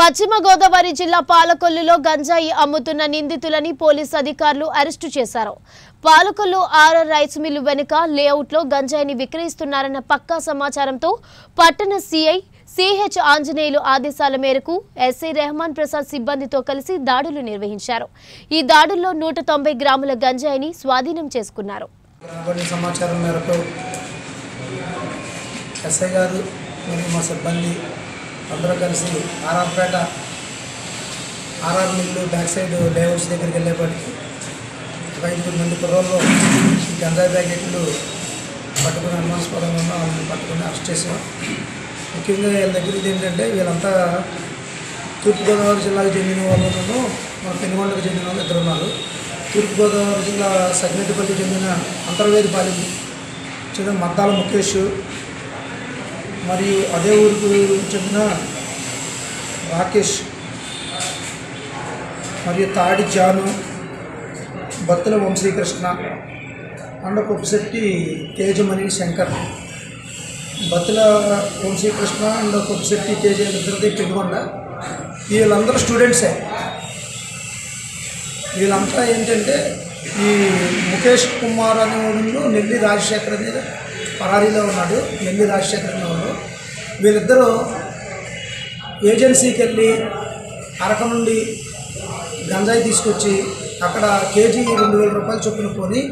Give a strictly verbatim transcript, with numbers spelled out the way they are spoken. పశ్చిమ గోదావరి జిల్లా పాలకొల్లులో గంజాయి అమ్ముతున్న నిందితులని పోలీసు అధికారులు అరెస్ట్ చేశారు. పాలకొల్లు ఆర్ రైస్ మిల్ వెనుక లేఅవుట్ లో గంజాయిని విక్రయిస్తున్నారన్న పక్కా సమాచారంతో పట్టణ సిఐ సిహెచ్ ఆంజనేయులు ఆదేశాల మేరకు ఎస్ఐ రెహమాన్ ప్రసాద్ సిబ్బందితో కలిసి దాడులు నిర్వహించారు. ఈ దాడుల్లో నూట తొంభై గ్రాముల గంజాయిని స్వాధీనం చేసుకున్నారు. अंदर कल आरआरपेट आरआर मिलू बैक सैड लेवर्स दूर मंदिर कुर्रोल्लो गंजा पैकेट पट्टुकोनि अनुमानास्पदं वाळ्ळनि पट्टुकोनि अरेस्ट चेसां. मुख्यंगा वीళ్ళ दग्गरिदि एंटंटे वीళ్ళంతా తూర్పు గోదావరి జిల్లాకు చెందిన వాళ్ళను మన పెనుగొండకు చెందిన వాళ్ళు ఇద్దరు ఉన్నారు. తూర్పు గోదావరి జిల్లా సగ్నేటిపల్లి చెందిన అంతర్వేది పాలెం చెందిన మద్దాల ముఖేష్ मरी अदे ऊर चंद्र राकेश मरी ताड़ी जान बत्तल वंशीकृष्ण अंड कोपशेट्टी तेजमणि शंकर बत्तल वंशीकृष्ण अंड कोपशेट्टी तेज इधर पेगोंड वील्लंदरू स्टूडेंट्स वील्लंता एंटंटे मुकेश कुमार अनेवाडु नेल्ली राजशेखर अने పరారీలో ఉన్నాడు. ఎల్లి రాజశేఖరన్ వాళ్ళు వీళ్ళిద్దరూ ఏజెన్సీకి వెళ్ళి అరకు నుండి గంజాయి తీసుకొచ్చి అక్కడ కేజీ రెండు వేల రూపాయలు చొప్పున కొని